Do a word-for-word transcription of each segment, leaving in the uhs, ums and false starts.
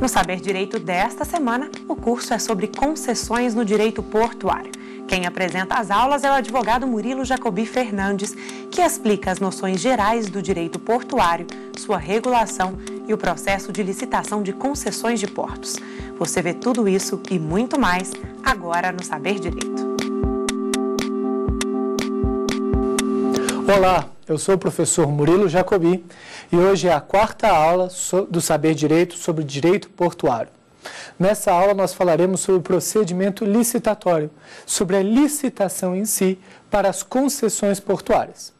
No Saber Direito desta semana, o curso é sobre concessões no direito portuário. Quem apresenta as aulas é o advogado Murilo Jacoby Fernandes, que explica as noções gerais do direito portuário, sua regulação e o processo de licitação de concessões de portos. Você vê tudo isso e muito mais agora no Saber Direito. Olá, eu sou o professor Murilo Jacoby e hoje é a quarta aula do Saber Direito sobre direito portuário. Nessa aula nós falaremos sobre o procedimento licitatório, sobre a licitação em si para as concessões portuárias.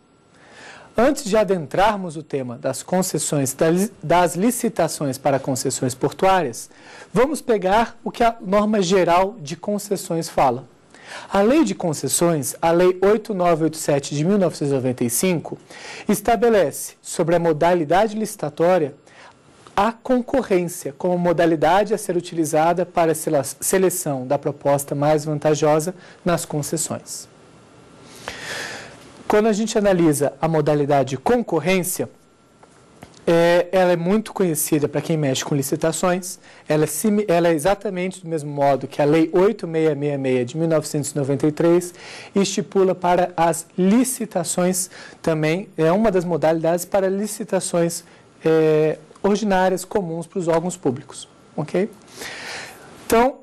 Antes de adentrarmos o tema das concessões, das licitações para concessões portuárias, vamos pegar o que a norma geral de concessões fala. A Lei de Concessões, a Lei oito mil novecentos e oitenta e sete de mil novecentos e noventa e cinco, estabelece sobre a modalidade licitatória a concorrência como modalidade a ser utilizada para a seleção da proposta mais vantajosa nas concessões. Quando a gente analisa a modalidade concorrência, É, ela é muito conhecida para quem mexe com licitações, ela é, sim, ela é exatamente do mesmo modo que a Lei oito mil seiscentos e sessenta e seis de mil novecentos e noventa e três e estipula para as licitações também, é uma das modalidades para licitações é, ordinárias comuns para os órgãos públicos, ok? Então,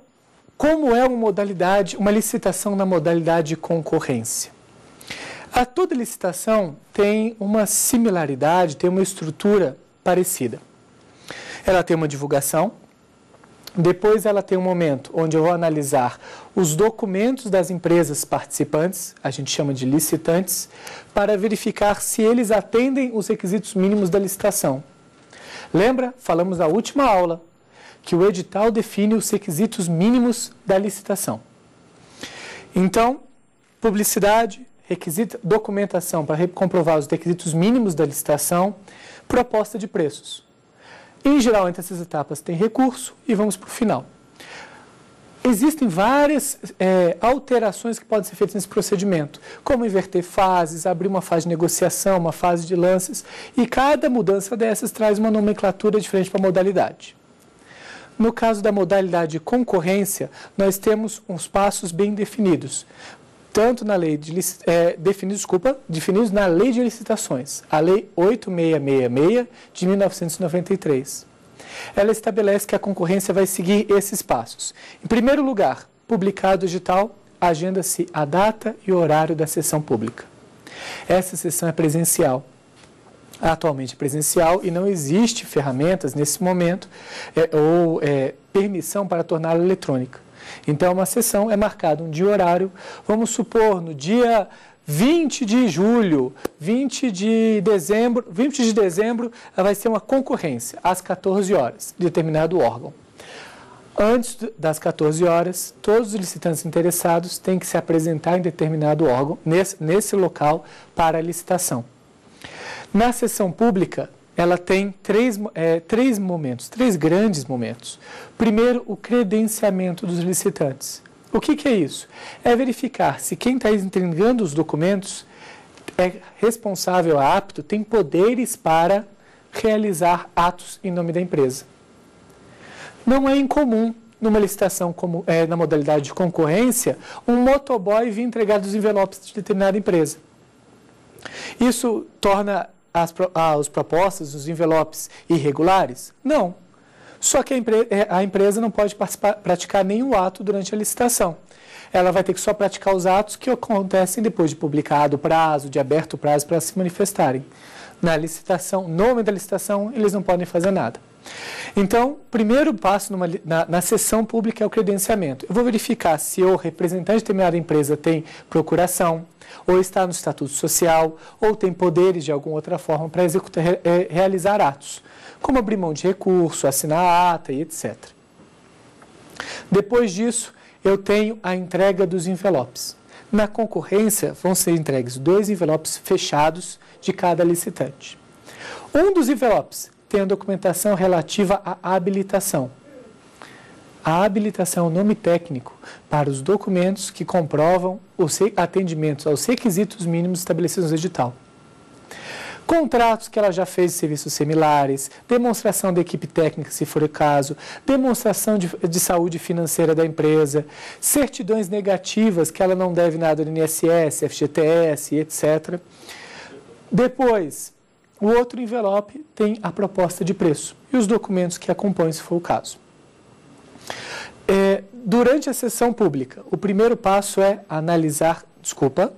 como é uma modalidade, uma licitação na modalidade de concorrência? A toda licitação tem uma similaridade, tem uma estrutura parecida. Ela tem uma divulgação, depois ela tem um momento onde eu vou analisar os documentos das empresas participantes, a gente chama de licitantes, para verificar se eles atendem os requisitos mínimos da licitação. Lembra? Falamos na última aula que o edital define os requisitos mínimos da licitação. Então, publicidade, requisita, documentação para comprovar os requisitos mínimos da licitação, proposta de preços. Em geral, entre essas etapas tem recurso e vamos para o final. Existem várias é, alterações que podem ser feitas nesse procedimento, como inverter fases, abrir uma fase de negociação, uma fase de lances, e cada mudança dessas traz uma nomenclatura diferente para a modalidade. No caso da modalidade de concorrência, nós temos uns passos bem definidos, tanto na lei de é, definidos, desculpa, definidos na Lei de Licitações, a Lei oito mil seiscentos e sessenta e seis de mil novecentos e noventa e três. Ela estabelece que a concorrência vai seguir esses passos. Em primeiro lugar, publicado o edital, agenda-se a data e o horário da sessão pública. Essa sessão é presencial. Atualmente é presencial e não existe ferramentas nesse momento é, ou é, permissão para torná-la eletrônica. Então, uma sessão é marcada um dia e horário, vamos supor, no dia vinte de julho, vinte de dezembro, vinte de dezembro vai ser uma concorrência, às quatorze horas, de determinado órgão. Antes das quatorze horas, todos os licitantes interessados têm que se apresentar em determinado órgão, nesse, nesse local, para a licitação. Na sessão pública, ela tem três, é, três momentos, três grandes momentos. Primeiro, o credenciamento dos licitantes. O que, que é isso? É verificar se quem está entregando os documentos é responsável, apto, tem poderes para realizar atos em nome da empresa. Não é incomum, numa licitação como, é, na modalidade de concorrência, um motoboy vir entregar os envelopes de determinada empresa. Isso torna As, as propostas, os envelopes irregulares? Não. Só que a, empre, a empresa não pode participar, praticar nenhum ato durante a licitação. Ela vai ter que só praticar os atos que acontecem depois de publicado o prazo, de aberto o prazo para se manifestarem. Na licitação, no momento da licitação, eles não podem fazer nada. Então, o primeiro passo numa, na, na sessão pública é o credenciamento. Eu vou verificar se o representante de determinada empresa tem procuração, ou está no estatuto social, ou tem poderes de alguma outra forma para executar, é, realizar atos, como abrir mão de recurso, assinar a ata e etcétera. Depois disso, eu tenho a entrega dos envelopes. Na concorrência, vão ser entregues dois envelopes fechados de cada licitante. Um dos envelopes tem a documentação relativa à habilitação. A habilitação é o nome técnico para os documentos que comprovam os atendimentos aos requisitos mínimos estabelecidos no edital. Contratos que ela já fez de serviços similares, demonstração da equipe técnica, se for o caso, demonstração de, de saúde financeira da empresa, certidões negativas que ela não deve nada do I N S S, F G T S, etcétera. Depois, o outro envelope tem a proposta de preço e os documentos que a compõem, se for o caso. É, durante a sessão pública, o primeiro passo é analisar Desculpa,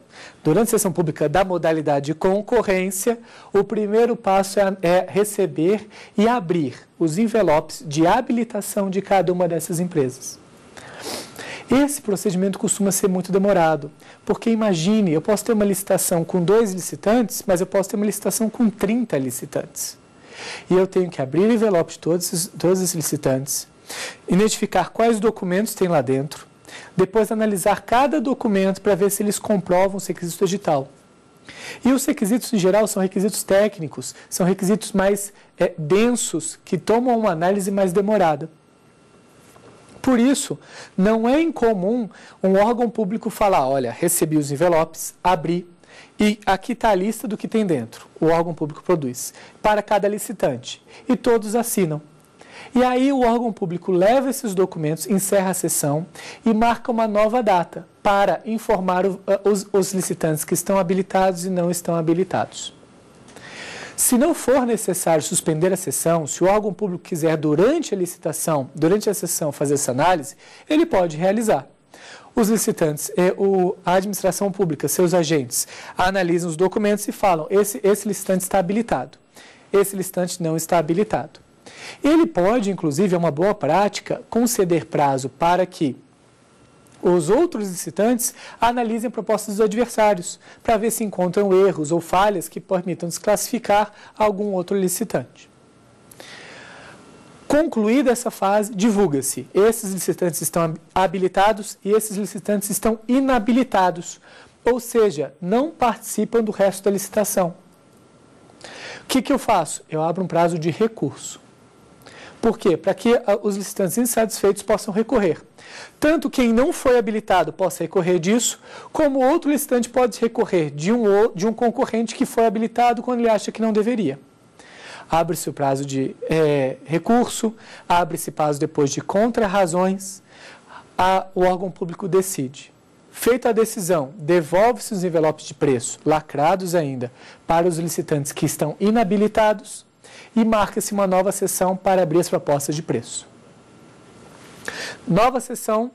durante a sessão pública da modalidade de concorrência, o primeiro passo é, é receber e abrir os envelopes de habilitação de cada uma dessas empresas. Esse procedimento costuma ser muito demorado, porque imagine, eu posso ter uma licitação com dois licitantes, mas eu posso ter uma licitação com trinta licitantes. E eu tenho que abrir o envelope de todos, todos esses licitantes, identificar quais documentos tem lá dentro, depois analisar cada documento para ver se eles comprovam os requisitos do edital. E os requisitos, em geral, são requisitos técnicos, são requisitos mais é, densos, que tomam uma análise mais demorada. Por isso, não é incomum um órgão público falar, olha, recebi os envelopes, abri, e aqui está a lista do que tem dentro, o órgão público produz, para cada licitante, e todos assinam. E aí o órgão público leva esses documentos, encerra a sessão e marca uma nova data para informar o, os, os licitantes que estão habilitados e não estão habilitados. Se não for necessário suspender a sessão, se o órgão público quiser durante a licitação, durante a sessão fazer essa análise, ele pode realizar. Os licitantes, a administração pública, seus agentes, analisam os documentos e falam, esse, esse licitante está habilitado, esse licitante não está habilitado. Ele pode, inclusive, é uma boa prática, conceder prazo para que os outros licitantes analisem propostas dos adversários, para ver se encontram erros ou falhas que permitam desclassificar algum outro licitante. Concluída essa fase, divulga-se. Esses licitantes estão habilitados e esses licitantes estão inabilitados, ou seja, não participam do resto da licitação. O que que eu faço? Eu abro um prazo de recurso. Por quê? Para que os licitantes insatisfeitos possam recorrer. Tanto quem não foi habilitado possa recorrer disso, como outro licitante pode recorrer de um, de um concorrente que foi habilitado quando ele acha que não deveria. Abre-se o prazo de é, recurso, abre-se prazo depois de contrarrazões, a, o órgão público decide. Feita a decisão, devolve-se os envelopes de preço, lacrados ainda, para os licitantes que estão inabilitados, e marca-se uma nova sessão para abrir as propostas de preço. Nova sessão,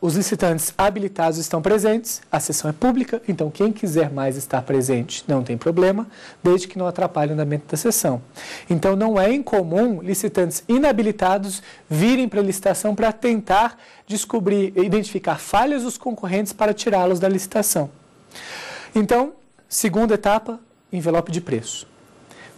os licitantes habilitados estão presentes, a sessão é pública, então quem quiser mais estar presente não tem problema, desde que não atrapalhe o andamento da sessão. Então não é incomum licitantes inabilitados virem para a licitação para tentar descobrir, identificar falhas dos concorrentes para tirá-los da licitação. Então, segunda etapa, envelope de preço.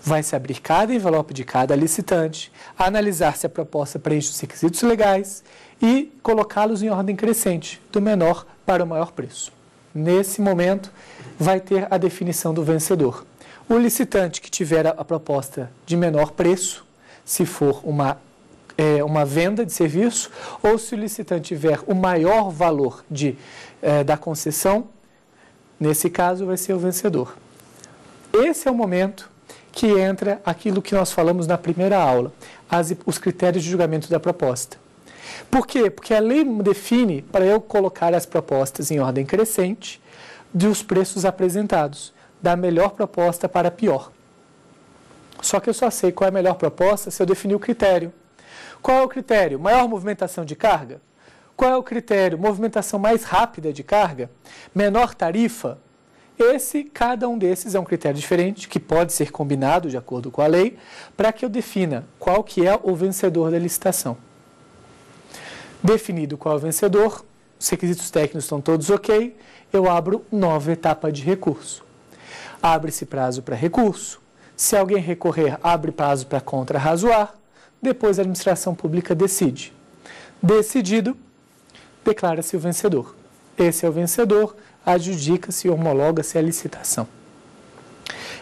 Vai-se abrir cada envelope de cada licitante, analisar se a proposta preenche os requisitos legais e colocá-los em ordem crescente, do menor para o maior preço. Nesse momento, vai ter a definição do vencedor. O licitante que tiver a proposta de menor preço, se for uma, é, uma venda de serviço, ou se o licitante tiver o maior valor de, é, da concessão, nesse caso vai ser o vencedor. Esse é o momento que entra aquilo que nós falamos na primeira aula, as, os critérios de julgamento da proposta. Por quê? Porque a lei define para eu colocar as propostas em ordem crescente dos preços apresentados, da melhor proposta para a pior. Só que eu só sei qual é a melhor proposta se eu definir o critério. Qual é o critério? Maior movimentação de carga? Qual é o critério? Movimentação mais rápida de carga? Menor tarifa? Esse, cada um desses é um critério diferente, que pode ser combinado de acordo com a lei, para que eu defina qual que é o vencedor da licitação. Definido qual é o vencedor, os requisitos técnicos estão todos ok, eu abro nova etapa de recurso. Abre-se prazo para recurso, se alguém recorrer, abre prazo para contrarrazoar, depois a administração pública decide. Decidido, declara-se o vencedor. Esse é o vencedor, adjudica-se e homologa-se a licitação.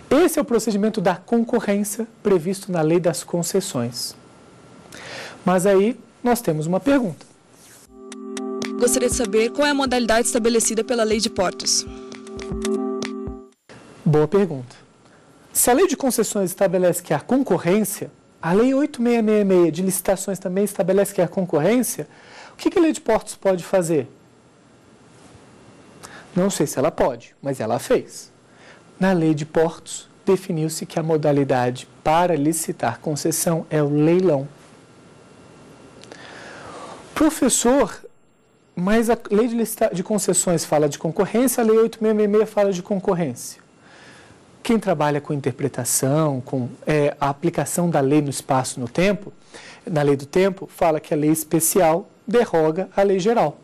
Esse é o procedimento da concorrência previsto na Lei das Concessões. Mas aí nós temos uma pergunta. Gostaria de saber qual é a modalidade estabelecida pela Lei de Portos. Boa pergunta. Se a Lei de Concessões estabelece que há concorrência, a Lei oito mil seiscentos e sessenta e seis de licitações também estabelece que há concorrência, o que a Lei de Portos pode fazer? Não sei se ela pode, mas ela fez. Na Lei de Portos, definiu-se que a modalidade para licitar concessão é o leilão. Professor, mas a Lei de, de Concessões fala de concorrência, a Lei oito mil seiscentos e sessenta e seis fala de concorrência. Quem trabalha com interpretação, com é, a aplicação da lei no espaço, no tempo, na lei do tempo, fala que a lei especial derroga a lei geral.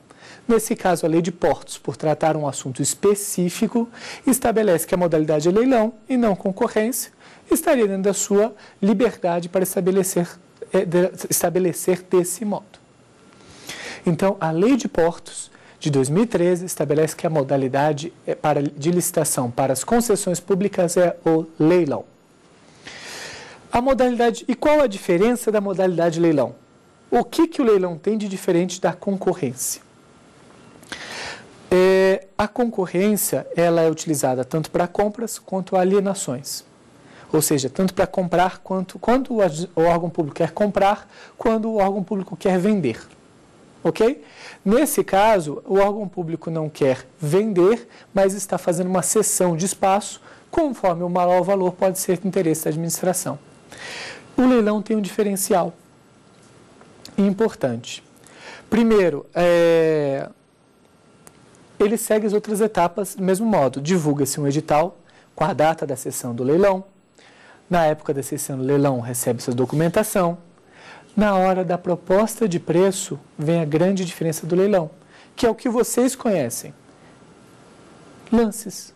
Nesse caso, a Lei de Portos, por tratar um assunto específico, estabelece que a modalidade é leilão e não concorrência, estaria dentro da sua liberdade para estabelecer, é, de, estabelecer desse modo. Então, a Lei de Portos, de dois mil e treze, estabelece que a modalidade é para, de licitação para as concessões públicas é o leilão. A modalidade, e qual a diferença da modalidade leilão? O que, que o leilão tem de diferente da concorrência? É, a concorrência ela é utilizada tanto para compras quanto alienações. Ou seja, tanto para comprar, quanto quando o órgão público quer comprar, quando o órgão público quer vender. Ok? Nesse caso, o órgão público não quer vender, mas está fazendo uma cessão de espaço, conforme o maior valor pode ser do interesse da administração. O leilão tem um diferencial importante. Primeiro, é... ele segue as outras etapas do mesmo modo. Divulga-se um edital com a data da sessão do leilão. Na época da sessão do leilão, recebe sua documentação. Na hora da proposta de preço, vem a grande diferença do leilão, que é o que vocês conhecem. Lances.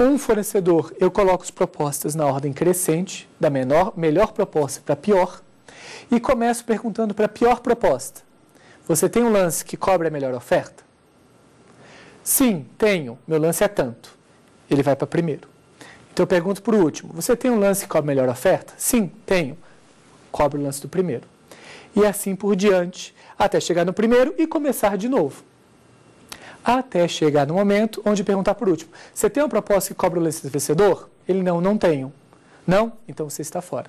Um fornecedor, eu coloco as propostas na ordem crescente, da menor, melhor proposta para a pior, e começo perguntando para a pior proposta. Você tem um lance que cobre a melhor oferta? Sim, tenho. Meu lance é tanto. Ele vai para primeiro. Então eu pergunto para o último. Você tem um lance que cobre melhor oferta? Sim, tenho. Cobre o lance do primeiro. E assim por diante, até chegar no primeiro e começar de novo. Até chegar no momento onde perguntar por último. Você tem uma proposta que cobre o lance do vencedor? Ele não, não tenho. Não? Então você está fora.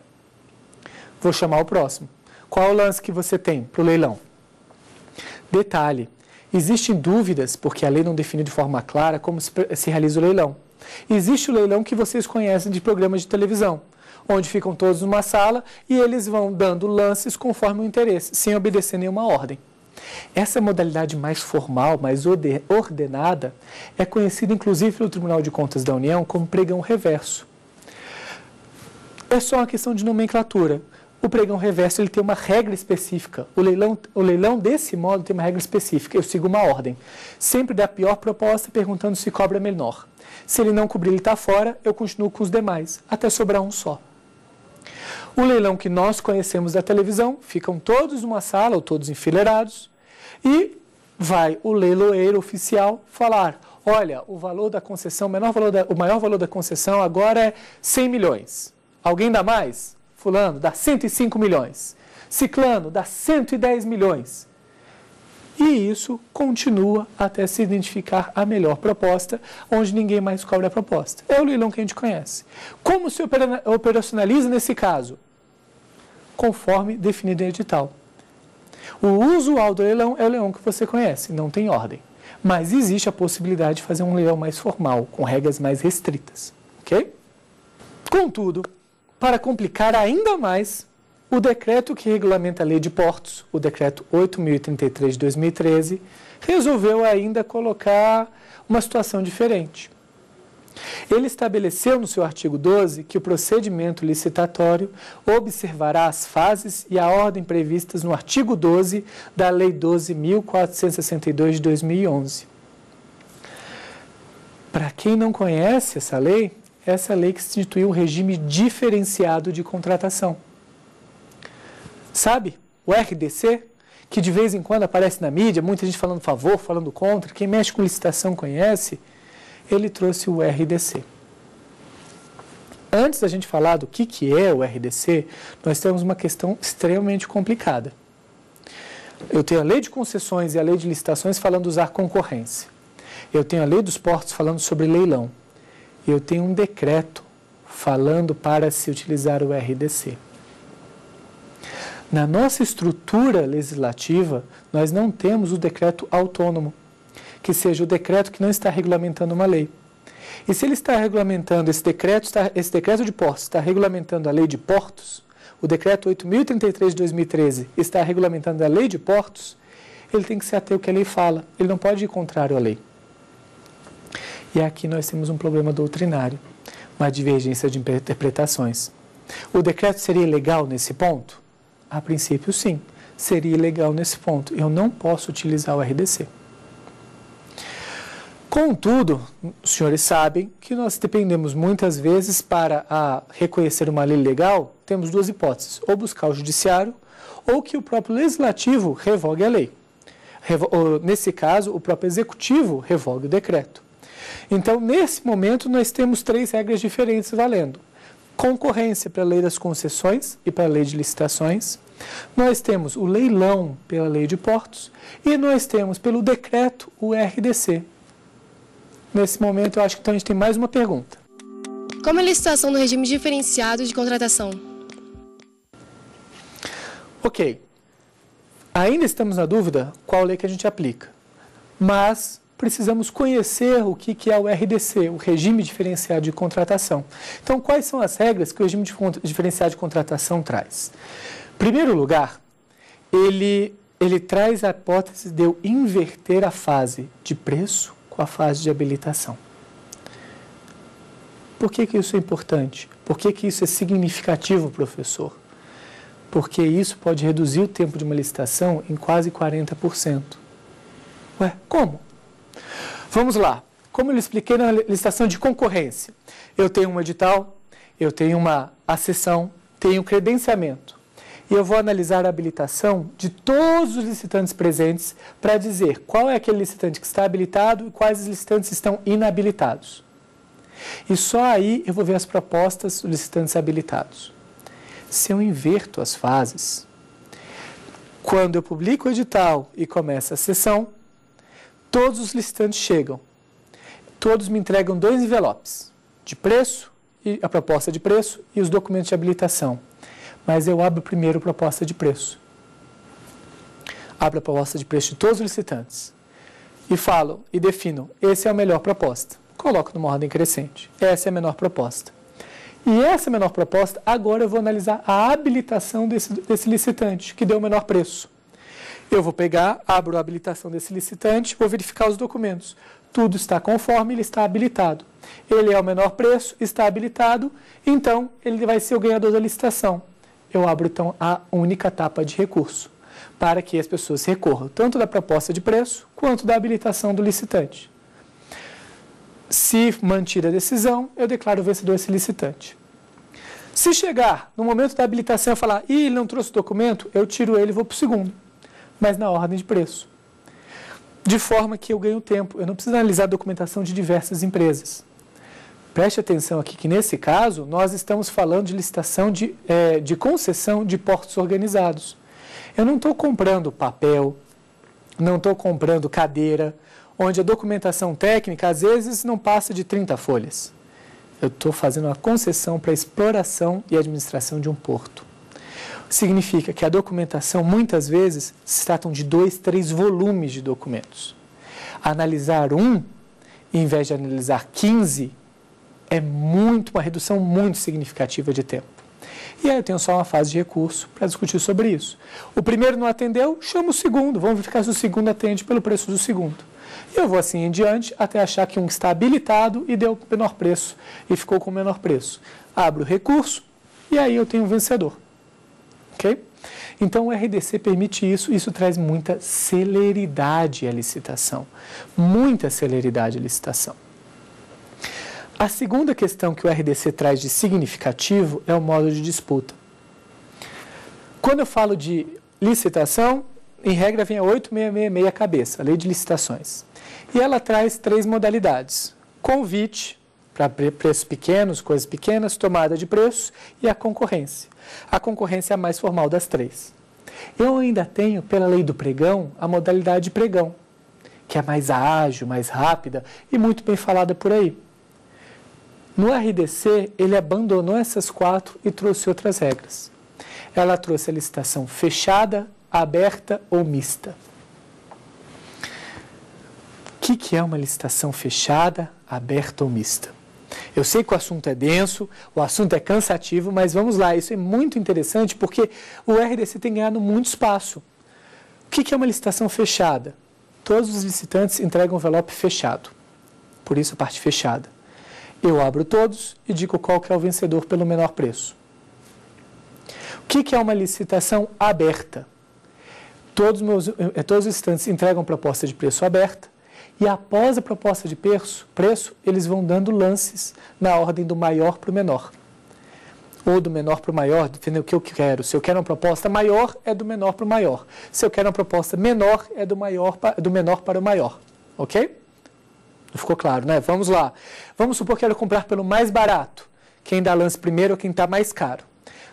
Vou chamar o próximo. Qual é o lance que você tem para o leilão? Detalhe. Existem dúvidas, porque a lei não define de forma clara como se, se realiza o leilão. Existe o leilão que vocês conhecem de programas de televisão, onde ficam todos numa sala e eles vão dando lances conforme o interesse, sem obedecer nenhuma ordem. Essa modalidade mais formal, mais ordenada, é conhecida inclusive pelo Tribunal de Contas da União como pregão reverso. É só uma questão de nomenclatura. O pregão reverso ele tem uma regra específica. O leilão, o leilão desse modo tem uma regra específica. Eu sigo uma ordem. Sempre da pior proposta, perguntando se cobra menor. Se ele não cobrir, ele está fora, eu continuo com os demais, até sobrar um só. O leilão que nós conhecemos da televisão, ficam todos numa sala, ou todos enfileirados, e vai o leiloeiro oficial falar, olha, o valor da concessão, o, menor valor da, o maior valor da concessão agora é cem milhões. Alguém dá mais? Fulano, dá cento e cinco milhões. Ciclano, dá cento e dez milhões. E isso continua até se identificar a melhor proposta, onde ninguém mais cobra a proposta. É o leilão que a gente conhece. Como se operacionaliza nesse caso? Conforme definido em edital. O usual do leilão é o leilão que você conhece, não tem ordem. Mas existe a possibilidade de fazer um leilão mais formal, com regras mais restritas. Ok? Contudo, para complicar ainda mais, o decreto que regulamenta a Lei de Portos, o Decreto oito mil e trinta e três de dois mil e treze, resolveu ainda colocar uma situação diferente. Ele estabeleceu no seu artigo doze que o procedimento licitatório observará as fases e a ordem previstas no artigo doze da Lei doze mil quatrocentos e sessenta e dois de dois mil e onze. Para quem não conhece essa lei, essa lei que instituiu um regime diferenciado de contratação. Sabe, o R D C, que de vez em quando aparece na mídia, muita gente falando favor, falando contra, quem mexe com licitação conhece, ele trouxe o R D C. Antes da gente falar do que, que é o R D C, nós temos uma questão extremamente complicada. Eu tenho a lei de concessões e a lei de licitações falando de usar concorrência. Eu tenho a lei dos portos falando sobre leilão. Eu tenho um decreto falando para se utilizar o R D C. Na nossa estrutura legislativa, nós não temos o decreto autônomo, que seja o decreto que não está regulamentando uma lei. E se ele está regulamentando, esse decreto, está, esse decreto de portos está regulamentando a lei de portos, o decreto oito mil e trinta e três de dois mil e treze está regulamentando a lei de portos, ele tem que se ater ao que a lei fala, ele não pode ir contrário à lei. E aqui nós temos um problema doutrinário, uma divergência de interpretações. O decreto seria ilegal nesse ponto? A princípio, sim, seria ilegal nesse ponto. Eu não posso utilizar o R D C. Contudo, os senhores sabem que nós dependemos muitas vezes para a reconhecer uma lei legal, temos duas hipóteses, ou buscar o judiciário, ou que o próprio legislativo revogue a lei. Nesse caso, o próprio executivo revogue o decreto. Então, nesse momento, nós temos três regras diferentes valendo. Concorrência pela lei das concessões e pela lei de licitações, nós temos o leilão pela lei de portos e nós temos pelo decreto o R D C. Nesse momento, eu acho que então, a gente tem mais uma pergunta. Como é a licitação no regime diferenciado de contratação? Ok. Ainda estamos na dúvida qual lei que a gente aplica, mas precisamos conhecer o que é o R D C, o regime diferenciado de contratação. Então, quais são as regras que o regime diferenciado de contratação traz? Em primeiro lugar, ele, ele traz a hipótese de eu inverter a fase de preço com a fase de habilitação. Por que que isso é importante? Por que que isso é significativo, professor? Porque isso pode reduzir o tempo de uma licitação em quase quarenta por cento. Ué, como? Vamos lá, como eu expliquei na licitação de concorrência, eu tenho um edital, eu tenho uma acessão, tenho credenciamento. E eu vou analisar a habilitação de todos os licitantes presentes para dizer qual é aquele licitante que está habilitado e quais licitantes estão inabilitados. E só aí eu vou ver as propostas dos licitantes habilitados. Se eu inverto as fases, quando eu publico o edital e começa a sessão, todos os licitantes chegam, todos me entregam dois envelopes, de preço, e a proposta de preço e os documentos de habilitação. Mas eu abro primeiro a proposta de preço. Abro a proposta de preço de todos os licitantes e falo e defino, essa é a melhor proposta. Coloco numa ordem crescente, essa é a menor proposta. E essa menor proposta, agora eu vou analisar a habilitação desse, desse licitante, que deu o menor preço. Eu vou pegar, abro a habilitação desse licitante, vou verificar os documentos. Tudo está conforme, ele está habilitado. Ele é o menor preço, está habilitado, então ele vai ser o ganhador da licitação. Eu abro, então, a única etapa de recurso, para que as pessoas recorram tanto da proposta de preço, quanto da habilitação do licitante. Se mantida a decisão, eu declaro vencedor esse licitante. Se chegar no momento da habilitação e falar, ih, ele não trouxe o documento, eu tiro ele e vou para o segundo, mas na ordem de preço. De forma que eu ganho tempo, eu não preciso analisar a documentação de diversas empresas. Preste atenção aqui que, nesse caso, nós estamos falando de licitação de, é, de concessão de portos organizados. Eu não estou comprando papel, não estou comprando cadeira, onde a documentação técnica, às vezes, não passa de trinta folhas. Eu estou fazendo uma concessão para exploração e administração de um porto. Significa que a documentação, muitas vezes, se tratam de dois, três volumes de documentos. Analisar um, em vez de analisar quinze, é muito, uma redução muito significativa de tempo. E aí eu tenho só uma fase de recurso para discutir sobre isso. O primeiro não atendeu, chama o segundo, vamos verificar se o segundo atende pelo preço do segundo. E eu vou assim em diante, até achar que um está habilitado e deu o menor preço, e ficou com o menor preço. Abro o recurso, e aí eu tenho um vencedor. Okay? Então, o R D C permite isso, isso traz muita celeridade à licitação, muita celeridade à licitação. A segunda questão que o R D C traz de significativo é o modo de disputa. Quando eu falo de licitação, em regra vem a oito mil seiscentos e sessenta e seis à cabeça, a lei de licitações. E ela traz três modalidades, convite, para preços pequenos, coisas pequenas, tomada de preços e a concorrência. A concorrência é a mais formal das três. Eu ainda tenho, pela lei do pregão, a modalidade de pregão, que é mais ágil, mais rápida e muito bem falada por aí. No R D C, ele abandonou essas quatro e trouxe outras regras. Ela trouxe a licitação fechada, aberta ou mista. O que, que é uma licitação fechada, aberta ou mista? Eu sei que o assunto é denso, o assunto é cansativo, mas vamos lá, isso é muito interessante porque o R D C tem ganhado muito espaço. O que, que é uma licitação fechada? Todos os licitantes entregam o envelope fechado, por isso a parte fechada. Eu abro todos e digo qual que é o vencedor pelo menor preço. O que, que é uma licitação aberta? Todos, meus, todos os licitantes entregam proposta de preço aberta, e após a proposta de preço, preço, eles vão dando lances na ordem do maior para o menor. Ou do menor para o maior, dependendo do que eu quero. Se eu quero uma proposta maior, é do menor para o maior. Se eu quero uma proposta menor, é do, maior, do menor para o maior. Ok? Não ficou claro, né? Vamos lá. Vamos supor que eu quero comprar pelo mais barato. Quem dá lance primeiro é quem está mais caro.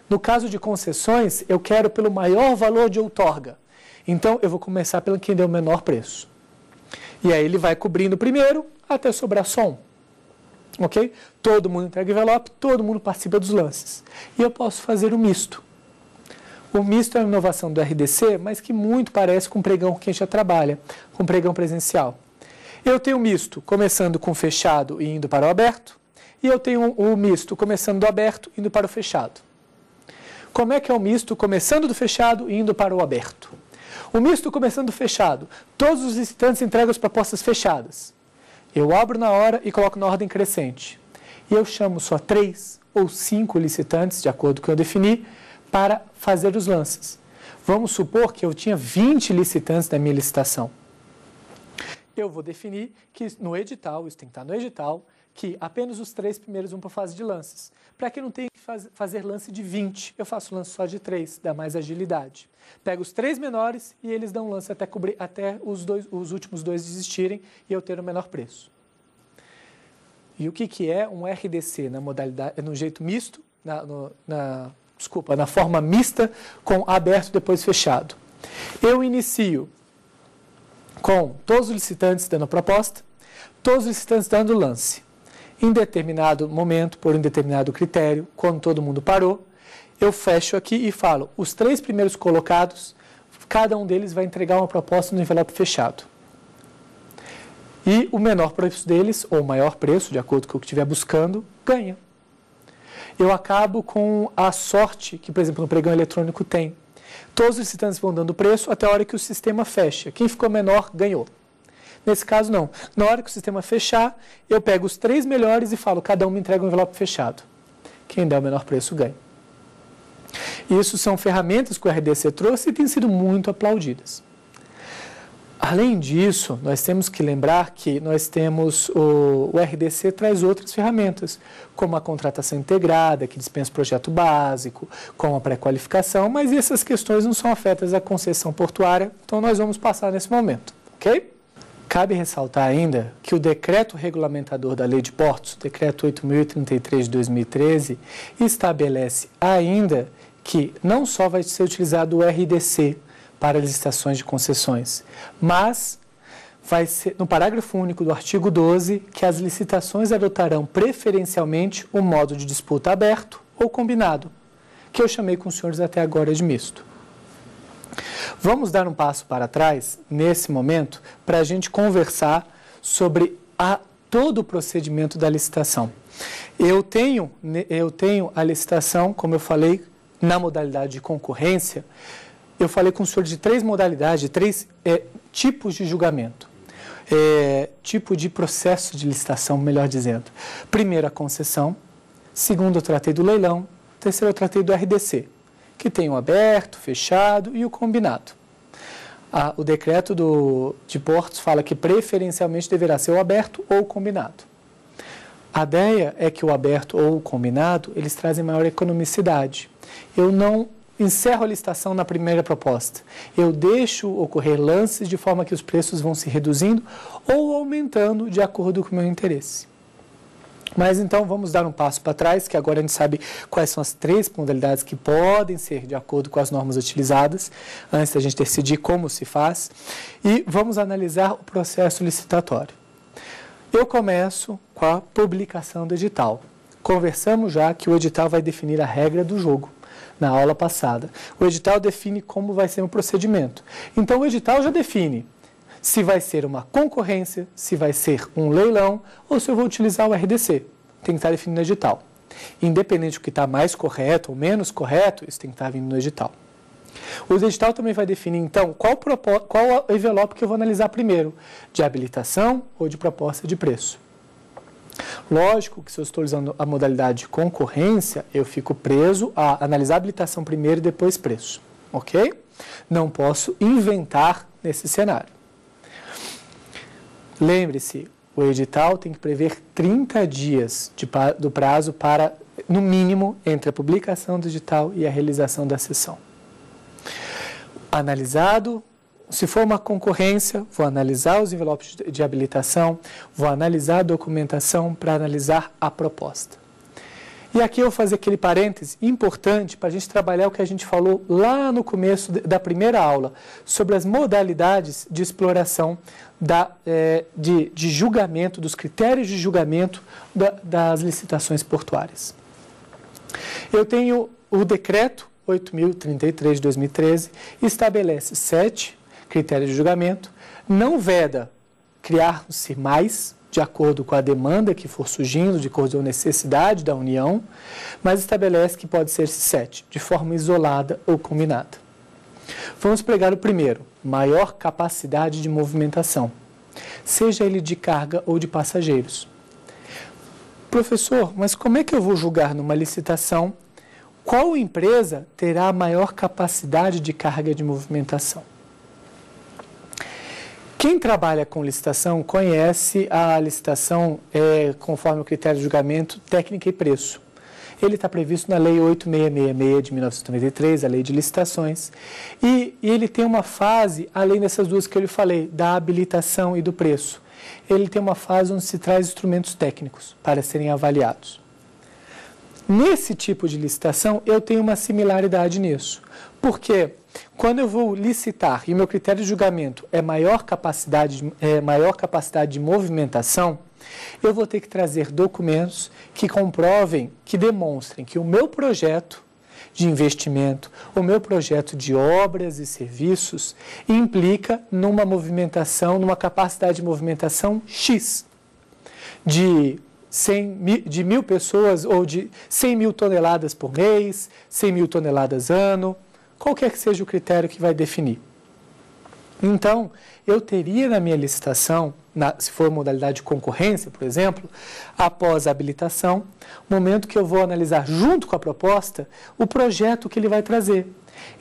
No caso de concessões, eu quero pelo maior valor de outorga. Então, eu vou começar pelo quem deu o menor preço. E aí ele vai cobrindo primeiro até sobrar só um. Ok? Todo mundo entrega envelope, todo mundo participa dos lances. E eu posso fazer o misto. O misto é uma inovação do R D C, mas que muito parece com o pregão que a gente já trabalha, com o pregão presencial. Eu tenho o misto começando com o fechado e indo para o aberto, e eu tenho o misto começando do aberto e indo para o fechado. Como é que é o misto começando do fechado e indo para o aberto? O misto começando fechado. Todos os licitantes entregam as propostas fechadas. Eu abro na hora e coloco na ordem crescente. E eu chamo só três ou cinco licitantes, de acordo com o que eu defini, para fazer os lances. Vamos supor que eu tinha vinte licitantes na minha licitação. Eu vou definir que no edital, isso tem que estar no edital, que apenas os três primeiros vão para a fase de lances. Para que não tenha que faz, fazer lance de vinte, eu faço lance só de três, dá mais agilidade. Pego os três menores e eles dão lance até, cobrir, até os, dois, os últimos dois desistirem e eu ter o menor preço. E o que, que é um R D C na modalidade, no jeito misto, na, no, na, desculpa, na forma mista com aberto depois fechado? Eu inicio com todos os licitantes dando a proposta, todos os licitantes dando lance. Em determinado momento, por um determinado critério, quando todo mundo parou, eu fecho aqui e falo, os três primeiros colocados, cada um deles vai entregar uma proposta no envelope fechado. E o menor preço deles, ou o maior preço, de acordo com o que estiver buscando, ganha. Eu acabo com a sorte que, por exemplo, no pregão eletrônico tem. Todos os licitantes vão dando preço até a hora que o sistema fecha. Quem ficou menor, ganhou. Nesse caso, não. Na hora que o sistema fechar, eu pego os três melhores e falo, cada um me entrega um envelope fechado. Quem der o menor preço ganha. Isso são ferramentas que o R D C trouxe e têm sido muito aplaudidas. Além disso, nós temos que lembrar que nós temos, o, o R D C traz outras ferramentas, como a contratação integrada, que dispensa o projeto básico, como a pré-qualificação, mas essas questões não são afetas à concessão portuária, então nós vamos passar nesse momento, ok? Cabe ressaltar ainda que o decreto regulamentador da Lei de Portos, Decreto oito mil e trinta e três de dois mil e treze, estabelece ainda que não só vai ser utilizado o R D C para licitações de concessões, mas vai ser, no parágrafo único do artigo doze, que as licitações adotarão preferencialmente o modo de disputa aberto ou combinado, que eu chamei com os senhores até agora de misto. Vamos dar um passo para trás, nesse momento, para a gente conversar sobre a, todo o procedimento da licitação. Eu tenho, eu tenho a licitação, como eu falei, na modalidade de concorrência, eu falei com o senhor de três modalidades, de três é, tipos de julgamento, é, tipo de processo de licitação, melhor dizendo. Primeiro, a concessão. Segundo, eu tratei do leilão. Terceiro, eu tratei do R D C. Que tem o aberto, fechado e o combinado. Ah, o decreto do, de Portos fala que preferencialmente deverá ser o aberto ou o combinado. A ideia é que o aberto ou o combinado, eles trazem maior economicidade. Eu não encerro a licitação na primeira proposta. Eu deixo ocorrer lances de forma que os preços vão se reduzindo ou aumentando de acordo com o meu interesse. Mas então vamos dar um passo para trás, que agora a gente sabe quais são as três modalidades que podem ser de acordo com as normas utilizadas, antes da gente decidir como se faz, e vamos analisar o processo licitatório. Eu começo com a publicação do edital. Conversamos já que o edital vai definir a regra do jogo, na aula passada. O edital define como vai ser o procedimento. Então o edital já define se vai ser uma concorrência, se vai ser um leilão ou se eu vou utilizar o R D C. Tem que estar definido no edital. Independente do que está mais correto ou menos correto, isso tem que estar vindo no edital. O edital também vai definir, então, qual, qual envelope que eu vou analisar primeiro, de habilitação ou de proposta de preço. Lógico que se eu estou usando a modalidade de concorrência, eu fico preso a analisar a habilitação primeiro e depois preço, ok? Não posso inventar nesse cenário. Lembre-se, o edital tem que prever trinta dias de, do prazo para, no mínimo, entre a publicação do edital e a realização da sessão. Analisado, se for uma concorrência, vou analisar os envelopes de habilitação, vou analisar a documentação para analisar a proposta. E aqui eu vou fazer aquele parêntese importante para a gente trabalhar o que a gente falou lá no começo da primeira aula, sobre as modalidades de exploração, da, é, de, de julgamento, dos critérios de julgamento da, das licitações portuárias. Eu tenho o Decreto oito mil e trinta e três de dois mil e treze, estabelece sete critérios de julgamento, não veda criar-se mais, de acordo com a demanda que for surgindo, de acordo com a necessidade da União, mas estabelece que pode ser sete, de forma isolada ou combinada. Vamos pegar o primeiro, maior capacidade de movimentação, seja ele de carga ou de passageiros. Professor, mas como é que eu vou julgar numa licitação qual empresa terá a maior capacidade de carga de movimentação? Quem trabalha com licitação conhece a licitação é, conforme o critério de julgamento, técnica e preço. Ele está previsto na Lei oito mil seiscentos e sessenta e seis de mil novecentos e noventa e três, a Lei de Licitações, e, e ele tem uma fase, além dessas duas que eu lhe falei, da habilitação e do preço. Ele tem uma fase onde se traz instrumentos técnicos para serem avaliados. Nesse tipo de licitação, eu tenho uma similaridade nisso, porque quando eu vou licitar e o meu critério de julgamento é maior capacidade, é maior capacidade de movimentação, eu vou ter que trazer documentos que comprovem, que demonstrem que o meu projeto de investimento, o meu projeto de obras e serviços implica numa movimentação, numa capacidade de movimentação X, de de mil pessoas ou de cem mil toneladas por mês, cem mil toneladas ano, qualquer que seja o critério que vai definir. Então, eu teria na minha licitação, na, se for modalidade de concorrência, por exemplo, após a habilitação, momento que eu vou analisar junto com a proposta, o projeto que ele vai trazer.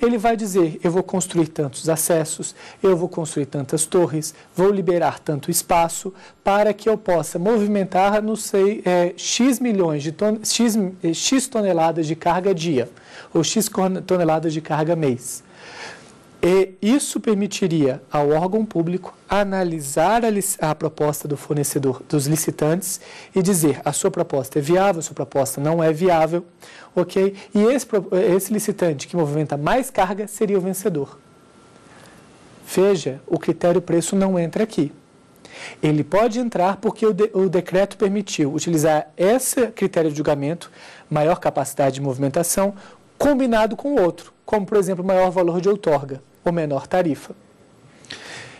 Ele vai dizer, eu vou construir tantos acessos, eu vou construir tantas torres, vou liberar tanto espaço para que eu possa movimentar, não sei, é, X milhões de ton X, é, X toneladas de carga dia ou X toneladas de carga mês. E isso permitiria ao órgão público analisar a, a proposta do fornecedor, dos licitantes, e dizer a sua proposta é viável, a sua proposta não é viável, ok? E esse, esse licitante que movimenta mais carga seria o vencedor. Veja, o critério preço não entra aqui. Ele pode entrar porque o, de, o decreto permitiu utilizar esse critério de julgamento, maior capacidade de movimentação, combinado com o outro, como, por exemplo, maior valor de outorga ou menor tarifa.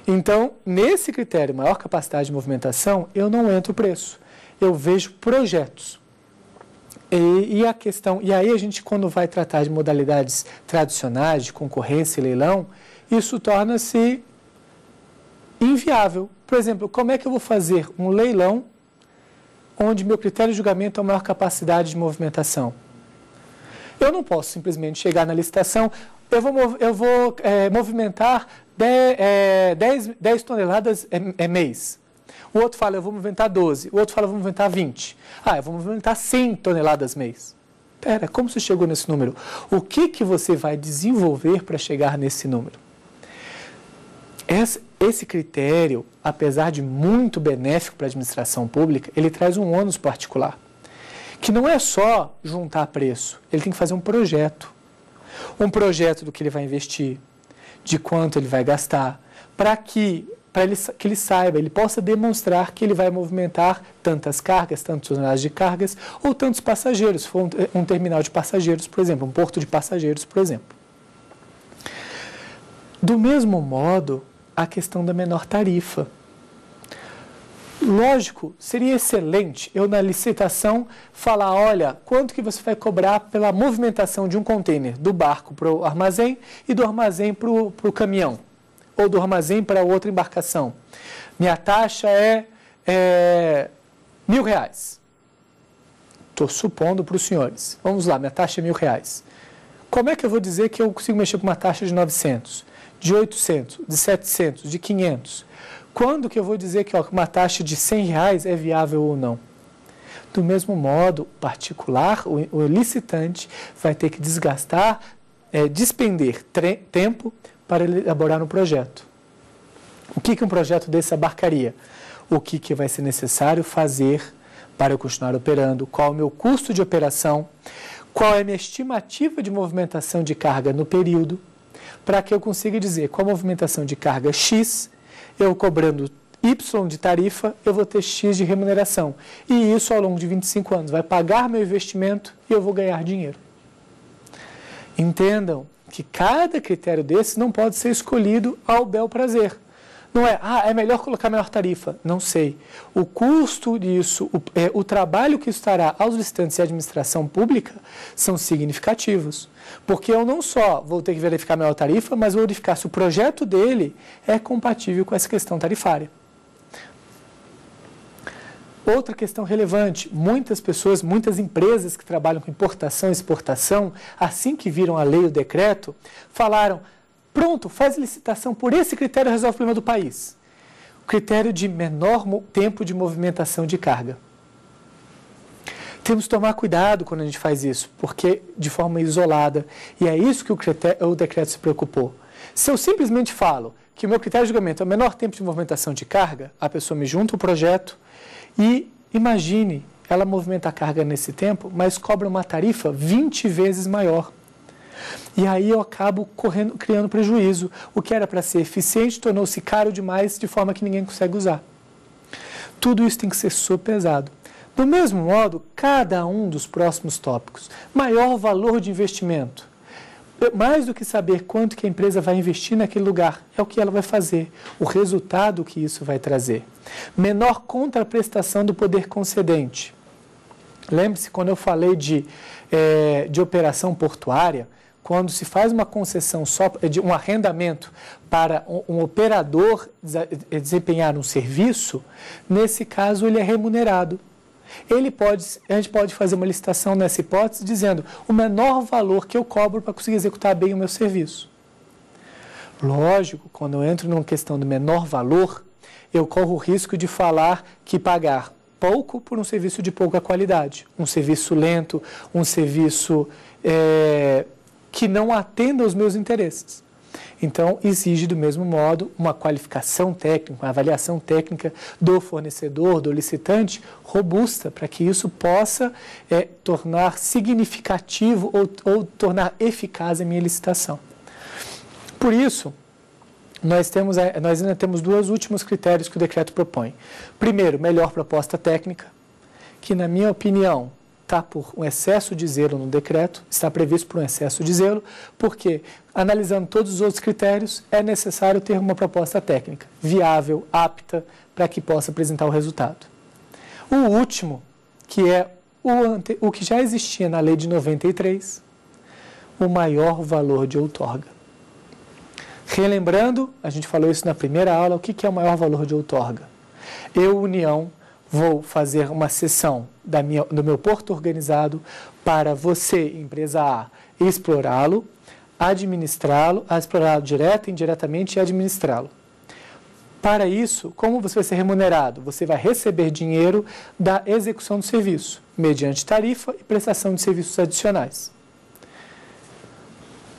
Então, nesse critério, maior capacidade de movimentação, eu não entro o preço. Eu vejo projetos. E, e a questão, e aí a gente, quando vai tratar de modalidades tradicionais, de concorrência e leilão, isso torna-se inviável. Por exemplo, como é que eu vou fazer um leilão onde meu critério de julgamento é a maior capacidade de movimentação? Eu não posso simplesmente chegar na licitação, eu vou, eu vou é, movimentar dez, é, dez, dez toneladas é, é mês. O outro fala, eu vou movimentar doze. O outro fala, eu vou movimentar vinte. Ah, eu vou movimentar cem toneladas mês. Pera, como você chegou nesse número? O que, que você vai desenvolver para chegar nesse número? Esse critério, apesar de muito benéfico para a administração pública, ele traz um ônus particular, que não é só juntar preço, ele tem que fazer um projeto. Um projeto do que ele vai investir, de quanto ele vai gastar, para que, para ele, que ele saiba, ele possa demonstrar que ele vai movimentar tantas cargas, tantos toneladas de cargas, ou tantos passageiros, se for um, um terminal de passageiros, por exemplo, um porto de passageiros, por exemplo. Do mesmo modo, a questão da menor tarifa. Lógico, seria excelente eu na licitação falar, olha, quanto que você vai cobrar pela movimentação de um contêiner do barco para o armazém e do armazém para o, para o caminhão, ou do armazém para outra embarcação. Minha taxa é, é mil reais. Estou supondo para os senhores. Vamos lá, minha taxa é mil reais. Como é que eu vou dizer que eu consigo mexer com uma taxa de novecentos? De oitocentos, de setecentos, de quinhentos. Quando que eu vou dizer que ó, uma taxa de cem reais é viável ou não? Do mesmo modo, o particular, o, o licitante, vai ter que desgastar, é, despender tempo para elaborar um projeto. O que, que um projeto desse abarcaria? O que, que vai ser necessário fazer para eu continuar operando? Qual é o meu custo de operação? Qual é a minha estimativa de movimentação de carga no período? Para que eu consiga dizer, com a movimentação de carga X, eu cobrando Y de tarifa, eu vou ter X de remuneração. E isso ao longo de vinte e cinco anos vai pagar meu investimento e eu vou ganhar dinheiro. Entendam que cada critério desse não pode ser escolhido ao bel prazer. Não é, ah, é melhor colocar menor tarifa. Não sei. O custo disso, o, é, o trabalho que isso estará aos licitantes e à administração pública são significativos. Porque eu não só vou ter que verificar a menor tarifa, mas vou verificar se o projeto dele é compatível com essa questão tarifária. Outra questão relevante, muitas pessoas, muitas empresas que trabalham com importação e exportação, assim que viram a lei e o decreto, falaram... Pronto, faz licitação, por esse critério resolve o problema do país. O critério de menor tempo de movimentação de carga. Temos que tomar cuidado quando a gente faz isso, porque de forma isolada, e é isso que o, critério, o decreto se preocupou. Se eu simplesmente falo que o meu critério de julgamento é o menor tempo de movimentação de carga, a pessoa me junta o projeto e imagine, ela movimenta a carga nesse tempo, mas cobra uma tarifa vinte vezes maior. E aí eu acabo correndo, criando prejuízo. O que era para ser eficiente tornou-se caro demais, de forma que ninguém consegue usar. Tudo isso tem que ser sopesado. Do mesmo modo, cada um dos próximos tópicos. Maior valor de investimento. Mais do que saber quanto que a empresa vai investir naquele lugar, é o que ela vai fazer, o resultado que isso vai trazer. Menor contraprestação do poder concedente. Lembre-se, quando eu falei de, é, de operação portuária, quando se faz uma concessão, só de um arrendamento para um operador desempenhar um serviço, nesse caso ele é remunerado. Ele pode, a gente pode fazer uma licitação nessa hipótese dizendo o menor valor que eu cobro para conseguir executar bem o meu serviço. Lógico, quando eu entro numa questão do menor valor, eu corro o risco de falar que pagar pouco por um serviço de pouca qualidade, um serviço lento, um serviço... É, que não atenda aos meus interesses. Então, exige do mesmo modo uma qualificação técnica, uma avaliação técnica do fornecedor, do licitante, robusta, para que isso possa é, tornar significativo ou, ou tornar eficaz a minha licitação. Por isso, nós, temos, nós ainda temos dois últimos critérios que o decreto propõe. Primeiro, melhor proposta técnica, que na minha opinião, está por um excesso de zelo no decreto, está previsto por um excesso de zelo, porque, analisando todos os outros critérios, é necessário ter uma proposta técnica, viável, apta, para que possa apresentar o resultado. O último, que é o, ante... o que já existia na Lei de noventa e três, o maior valor de outorga. Relembrando, a gente falou isso na primeira aula, o que é o maior valor de outorga? Eu, União, vou fazer uma sessão da minha, do meu porto organizado para você, empresa A, explorá-lo, administrá-lo, explorá-lo direta, indiretamente e administrá-lo. Para isso, como você vai ser remunerado? Você vai receber dinheiro da execução do serviço, mediante tarifa e prestação de serviços adicionais.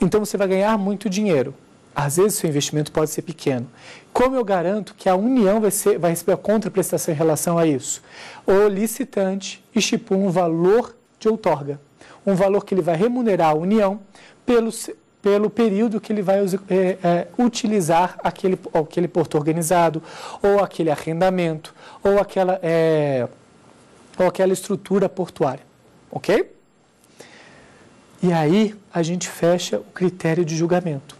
Então, você vai ganhar muito dinheiro. Às vezes, o seu investimento pode ser pequeno. Como eu garanto que a União vai, ser, vai receber a contraprestação em relação a isso? O licitante estipula um valor de outorga, um valor que ele vai remunerar a União pelo, pelo período que ele vai é, é, utilizar aquele, aquele porto organizado, ou aquele arrendamento, ou aquela, é, ou aquela estrutura portuária, ok? E aí, a gente fecha o critério de julgamento.